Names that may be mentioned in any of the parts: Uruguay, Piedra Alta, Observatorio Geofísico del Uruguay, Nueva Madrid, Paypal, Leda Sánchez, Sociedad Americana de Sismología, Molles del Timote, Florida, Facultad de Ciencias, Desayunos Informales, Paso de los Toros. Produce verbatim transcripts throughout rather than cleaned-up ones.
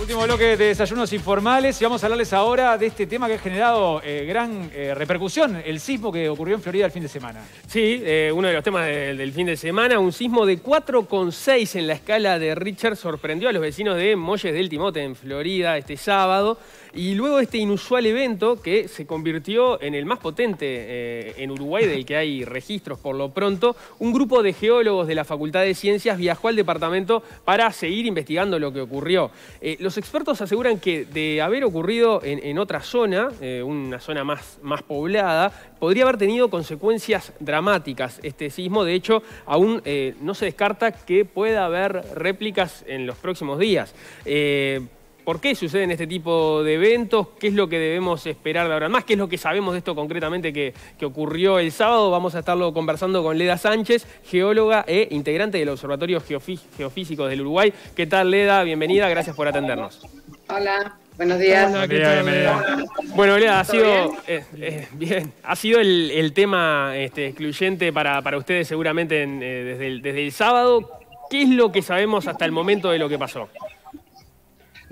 Último bloque de Desayunos Informales y vamos a hablarles ahora de este tema que ha generado eh, gran eh, repercusión, el sismo que ocurrió en Florida el fin de semana. Sí, eh, uno de los temas de, del fin de semana, un sismo de cuatro coma seis en la escala de Richter sorprendió a los vecinos de Molles del Timote en Florida este sábado y luego de este inusual evento que se convirtió en el más potente eh, en Uruguay del que hay registros por lo pronto, un grupo de geólogos de la Facultad de Ciencias viajó al departamento para seguir investigando lo que ocurrió. Eh, los expertos aseguran que de haber ocurrido en, en otra zona, eh, una zona más, más poblada, podría haber tenido consecuencias dramáticas este sismo. De hecho, aún eh, no se descarta que pueda haber réplicas en los próximos días. Eh, ¿Por qué suceden este tipo de eventos? ¿Qué es lo que debemos esperar de ahora en más? ¿Qué es lo que sabemos de esto concretamente que, que ocurrió el sábado? Vamos a estarlo conversando con Leda Sánchez, geóloga e integrante del Observatorio Geofí Geofísico del Uruguay. ¿Qué tal, Leda? Bienvenida, gracias por atendernos. Hola. Buenos días. Hola, Hola, bueno, Leda, ha sido, eh, eh, bien, ha sido el, el tema este, excluyente para, para ustedes seguramente en, eh, desde, el, desde el sábado. ¿Qué es lo que sabemos hasta el momento de lo que pasó?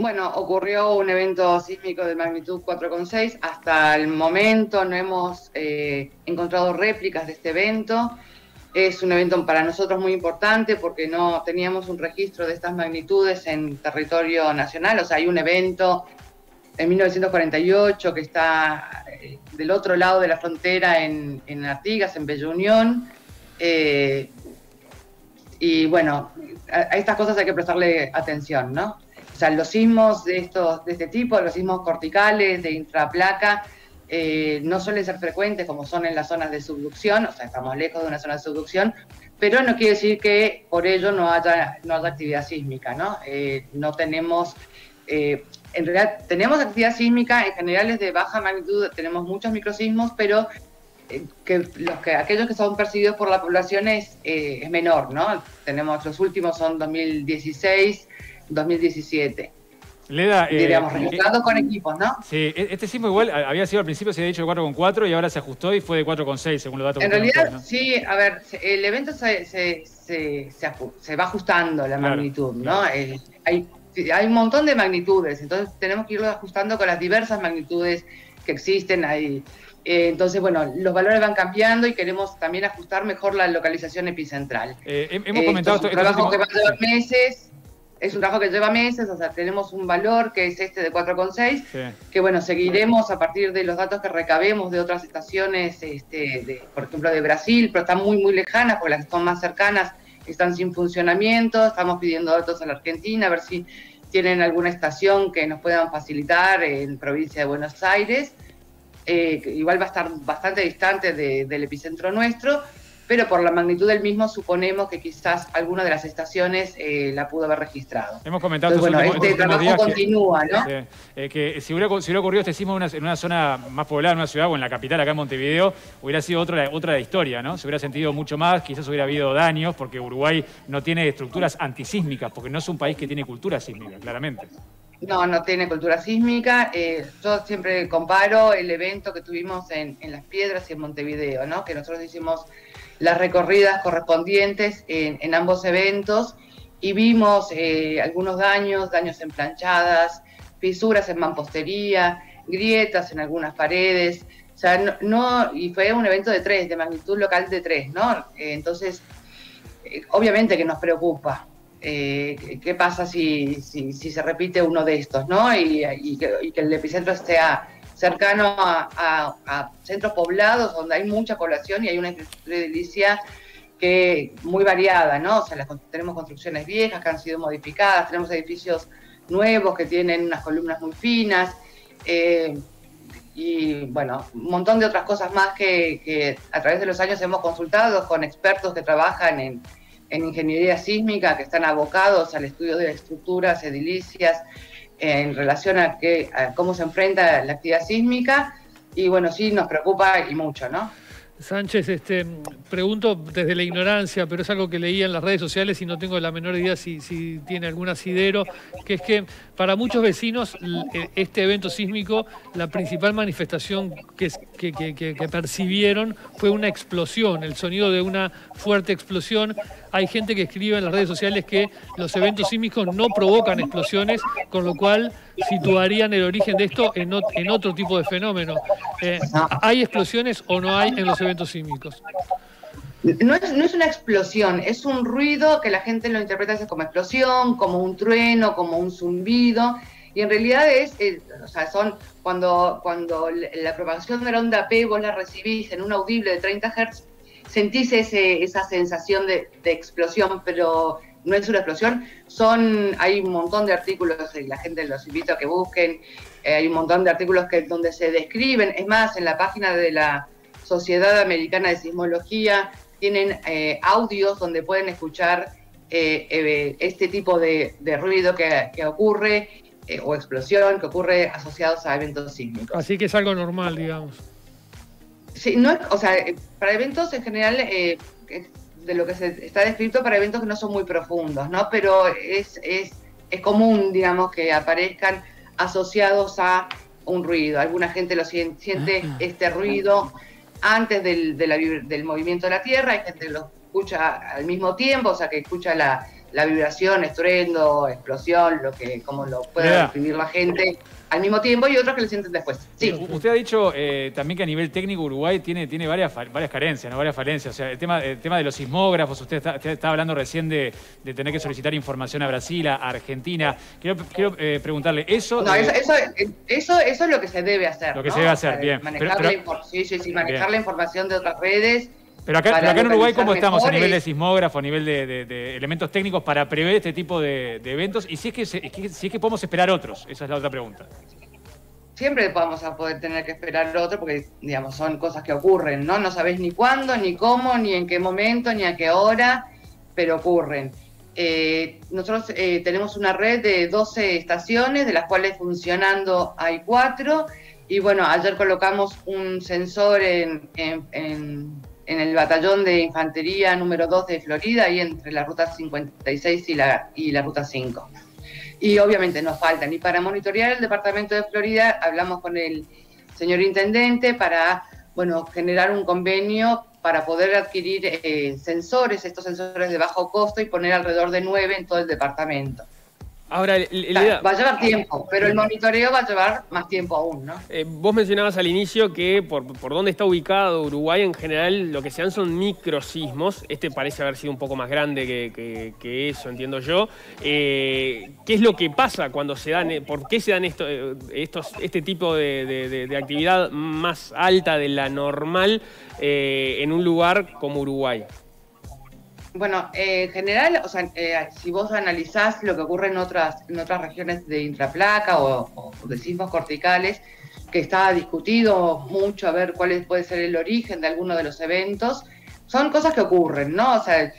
Bueno, ocurrió un evento sísmico de magnitud cuatro coma seis. Hasta el momento no hemos eh, encontrado réplicas de este evento. Es un evento para nosotros muy importante porque no teníamos un registro de estas magnitudes en territorio nacional. O sea, hay un evento en mil novecientos cuarenta y ocho que está del otro lado de la frontera en, en Artigas, en Bella Unión. Eh, y bueno, a, a estas cosas hay que prestarle atención, ¿no? O sea, los sismos de, estos, de este tipo, los sismos corticales, de intraplaca, Eh, no suelen ser frecuentes como son en las zonas de subducción, o sea, estamos lejos de una zona de subducción, pero no quiere decir que por ello no haya, no haya actividad sísmica, ¿no? Eh, no tenemos, eh, en realidad tenemos actividad sísmica, en general es de baja magnitud, tenemos muchos microsismos, pero eh, que los que aquellos que son percibidos por la población es, eh, es menor, ¿no? Tenemos, los últimos son dos mil dieciséis, dos mil diecisiete. Leda, eh, diríamos, registrado eh, con equipos, ¿no? Sí, este sismo igual había sido al principio, se había dicho de cuatro coma cuatro y ahora se ajustó y fue de cuatro coma seis según los datos. En realidad, ¿no? Sí, a ver, el evento se, se, se, se, se va ajustando la claro, magnitud, ¿no? Claro. El, hay, hay un montón de magnitudes, entonces tenemos que irlo ajustando con las diversas magnitudes que existen ahí. Entonces, bueno, los valores van cambiando y queremos también ajustar mejor la localización epicentral. Eh, hemos eh, comentado esto. Es un trabajo últimos... que va a llevar meses. Es un trabajo que lleva meses, o sea, tenemos un valor que es este de cuatro coma seis, sí. Que bueno, seguiremos a partir de los datos que recabemos de otras estaciones, este, de, por ejemplo de Brasil, pero están muy muy lejanas, porque las que son más cercanas están sin funcionamiento, estamos pidiendo datos a la Argentina, a ver si tienen alguna estación que nos puedan facilitar en provincia de Buenos Aires, eh, igual va a estar bastante distante de, del epicentro nuestro, pero por la magnitud del mismo suponemos que quizás alguna de las estaciones eh, la pudo haber registrado. Hemos comentado Entonces, bueno, últimos, este trabajo continúa, que, ¿no? Eh, eh, que si hubiera, si hubiera ocurrido este sismo en una, en una zona más poblada, en una ciudad o en la capital, acá en Montevideo, hubiera sido otra, otra historia, ¿no? Se hubiera sentido mucho más, quizás hubiera habido daños, porque Uruguay no tiene estructuras antisísmicas, porque no es un país que tiene cultura sísmica, claramente. No, no tiene cultura sísmica. Eh, yo siempre comparo el evento que tuvimos en, en Las Piedras y en Montevideo, ¿no? Que nosotros hicimos las recorridas correspondientes en, en ambos eventos y vimos eh, algunos daños, daños en planchadas, fisuras en mampostería, grietas en algunas paredes, o sea, no, no y fue un evento de tres, de magnitud local de tres, ¿no? Eh, entonces, eh, obviamente que nos preocupa. Eh, ¿Qué pasa si, si, si se repite uno de estos, ¿no? Y, y, que, y que el epicentro sea cercano a, a, a centros poblados donde hay mucha población y hay una infraestructura edilicia que muy variada, ¿no? O sea, las, tenemos construcciones viejas que han sido modificadas, tenemos edificios nuevos que tienen unas columnas muy finas eh, y, bueno, un montón de otras cosas más que, que a través de los años hemos consultado con expertos que trabajan en, en ingeniería sísmica, que están abocados al estudio de estructuras edilicias, en relación a, que, a cómo se enfrenta la actividad sísmica y bueno, sí nos preocupa y mucho, ¿no? Sánchez, este, pregunto desde la ignorancia, pero es algo que leía en las redes sociales y no tengo la menor idea si, si tiene algún asidero, que es que para muchos vecinos este evento sísmico, la principal manifestación que, que, que, que, que percibieron fue una explosión, el sonido de una fuerte explosión. Hay gente que escribe en las redes sociales que los eventos sísmicos no provocan explosiones, con lo cual situarían el origen de esto en, ot en otro tipo de fenómeno. Eh, ¿Hay explosiones o no hay en los eventos sísmicos? No es, no es una explosión, es un ruido que la gente lo interpreta como explosión, como un trueno, como un zumbido, y en realidad es, eh, o sea, son cuando, cuando la propagación de la onda P vos la recibís en un audible de treinta hertz, sentís ese, esa sensación de, de explosión, pero no es una explosión. Son, hay un montón de artículos, y la gente los invito a que busquen, eh, hay un montón de artículos que, donde se describen, es más, en la página de la Sociedad Americana de Sismología, tienen eh, audios donde pueden escuchar eh, eh, este tipo de, de ruido que, que ocurre, eh, o explosión que ocurre asociados a eventos sísmicos. Así que es algo normal, digamos. Sí, no, o sea, para eventos en general, eh, de lo que se está descrito, para eventos que no son muy profundos, ¿no? Pero es, es, es común, digamos, que aparezcan asociados a un ruido. Alguna gente lo siente, siente este ruido antes del, de la, del movimiento de la Tierra, hay gente que lo escucha al mismo tiempo, o sea, que escucha la, la vibración, estruendo, explosión, lo que como lo pueda describir la gente al mismo tiempo, y otros que lo sienten después. Sí. Usted ha dicho eh, también que a nivel técnico Uruguay tiene, tiene varias, varias carencias, ¿no? Varias falencias. O sea, el tema, el tema de los sismógrafos, usted está, usted está hablando recién de, de tener que solicitar información a Brasil, a Argentina. Quiero, quiero eh, preguntarle, ¿eso...? No, eh, eso, eso, eso, eso es lo que se debe hacer, Lo que ¿no? se debe hacer, o sea, bien. Manejar, pero, pero, la, sí, sí, sí, manejar bien. la información de otras redes. Pero acá, pero acá en Uruguay, ¿cómo estamos mejores? A nivel de sismógrafo, a nivel de, de, de elementos técnicos para prever este tipo de, de eventos, y si es que, si es que podemos esperar otros, esa es la otra pregunta. Siempre vamos a poder tener que esperar otro, porque, digamos, son cosas que ocurren, ¿no? No sabés ni cuándo, ni cómo, ni en qué momento, ni a qué hora, pero ocurren. Eh, nosotros eh, tenemos una red de doce estaciones, de las cuales funcionando hay cuatro, y bueno, ayer colocamos un sensor en... en, en en el batallón de infantería número dos de Florida, y entre la ruta cincuenta y seis y la, y la ruta cinco. Y obviamente nos faltan. Y para monitorear el departamento de Florida, hablamos con el señor intendente para, bueno, generar un convenio para poder adquirir eh, sensores, estos sensores de bajo costo, y poner alrededor de nueve en todo el departamento. Ahora, el, el, el, va a llevar tiempo, pero el monitoreo va a llevar más tiempo aún, ¿no? Eh, vos mencionabas al inicio que por, por dónde está ubicado Uruguay, en general lo que se dan son microsismos. Este parece haber sido un poco más grande que, que, que eso, entiendo yo. Eh, ¿Qué es lo que pasa cuando se dan, por qué se dan esto, estos, este tipo de, de, de actividad más alta de la normal eh, en un lugar como Uruguay? Bueno, eh, en general, o sea, eh, si vos analizás lo que ocurre en otras en otras regiones de intraplaca o, o de sismos corticales, que está discutido mucho a ver cuál puede ser el origen de alguno de los eventos, son cosas que ocurren, ¿no? O sea,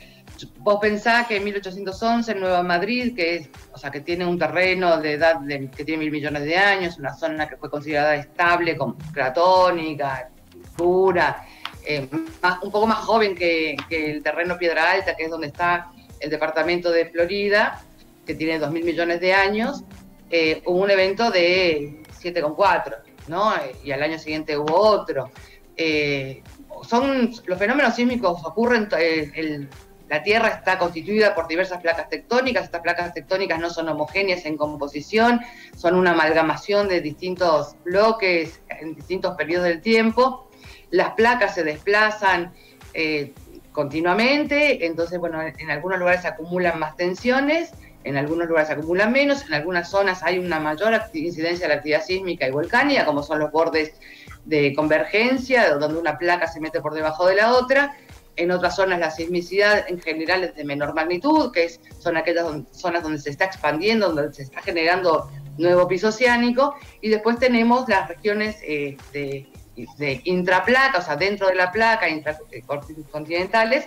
vos pensás que en mil ochocientos once en Nueva Madrid, que es, o sea, que tiene un terreno de edad de, que tiene mil millones de años, una zona que fue considerada estable, como cratónica, pura, Eh, más, un poco más joven que, que el terreno Piedra Alta, que es donde está el departamento de Florida, que tiene dos mil millones de años, eh, hubo un evento de siete coma cuatro, ¿no? Y al año siguiente hubo otro. Eh, son, los fenómenos sísmicos ocurren, el, el, la Tierra está constituida por diversas placas tectónicas, estas placas tectónicas no son homogéneas en composición, son una amalgamación de distintos bloques en distintos periodos del tiempo. Las placas se desplazan eh, continuamente, entonces, bueno, en algunos lugares se acumulan más tensiones, en algunos lugares se acumulan menos, en algunas zonas hay una mayor incidencia de la actividad sísmica y volcánica, como son los bordes de convergencia, donde una placa se mete por debajo de la otra. En otras zonas la sismicidad en general es de menor magnitud, que es, son aquellas donde, zonas donde se está expandiendo, donde se está generando nuevo piso oceánico, y después tenemos las regiones eh, de... de intraplaca, o sea, dentro de la placa, intracontinentales,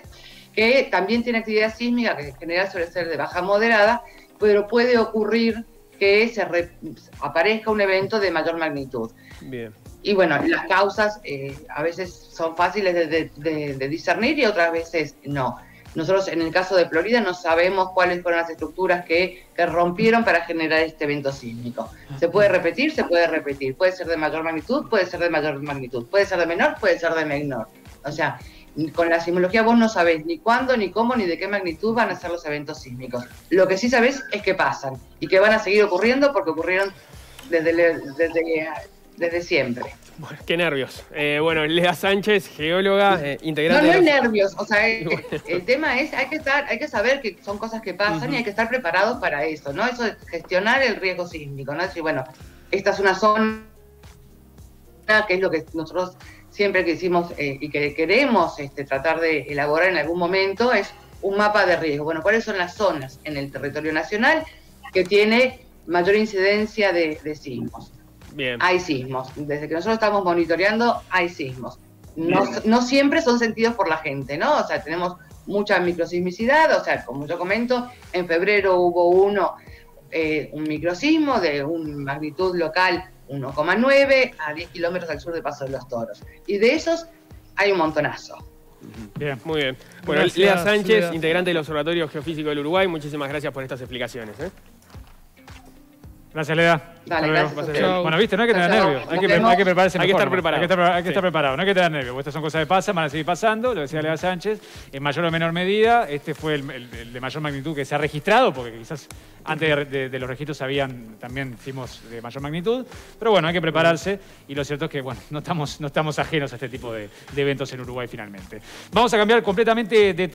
que también tiene actividad sísmica, que en general suele ser de baja moderada, pero puede ocurrir que se re, aparezca un evento de mayor magnitud. Bien. Y bueno, las causas eh, a veces son fáciles de, de, de, de discernir y otras veces no. Nosotros en el caso de Florida no sabemos cuáles fueron las estructuras que, que rompieron para generar este evento sísmico. ¿Se puede repetir? Se puede repetir. Puede ser de mayor magnitud, puede ser de mayor magnitud. Puede ser de menor, puede ser de menor. O sea, con la sismología vos no sabés ni cuándo, ni cómo, ni de qué magnitud van a ser los eventos sísmicos. Lo que sí sabés es que pasan y que van a seguir ocurriendo porque ocurrieron desde, desde, desde siempre. Bueno, qué nervios. Eh, bueno, Leda Sánchez, geóloga, eh, integrante... No, no es los... nervios. O sea, el, el tema es, hay que estar, hay que saber que son cosas que pasan uh-huh. y hay que estar preparados para eso, ¿no? Eso es gestionar el riesgo sísmico, ¿no? Es decir, bueno, esta es una zona que es lo que nosotros siempre quisimos eh, y que queremos este, tratar de elaborar en algún momento, es un mapa de riesgo. Bueno, ¿cuáles son las zonas en el territorio nacional que tiene mayor incidencia de, de sismos? Bien. Hay sismos. Desde que nosotros estamos monitoreando, hay sismos. No, no siempre son sentidos por la gente, ¿no? O sea, tenemos mucha microsismicidad, o sea, como yo comento, en febrero hubo uno, eh, un microsismo de una magnitud local uno coma nueve a diez kilómetros al sur de Paso de los Toros. Y de esos hay un montonazo. Bien, muy bien. Bueno, gracias, Leda Sánchez, Leda. integrante del Observatorio Geofísico del Uruguay, muchísimas gracias por estas explicaciones, ¿eh? Gracias, Leda. Dale, gracias. Bueno, viste, no hay que tener nervios. Hay que, hay que prepararse mejor. Hay que estar preparado. Hay que estar, hay que estar sí. preparado, no hay que tener nervios. Estas son cosas que pasan, van a seguir pasando, lo decía Leda Sánchez, en mayor o menor medida. Este fue el, el, el de mayor magnitud que se ha registrado, porque quizás antes de, de, de los registros habían también sismos de mayor magnitud. Pero bueno, hay que prepararse. Y lo cierto es que, bueno, no estamos, no estamos ajenos a este tipo de, de eventos en Uruguay finalmente. Vamos a cambiar completamente de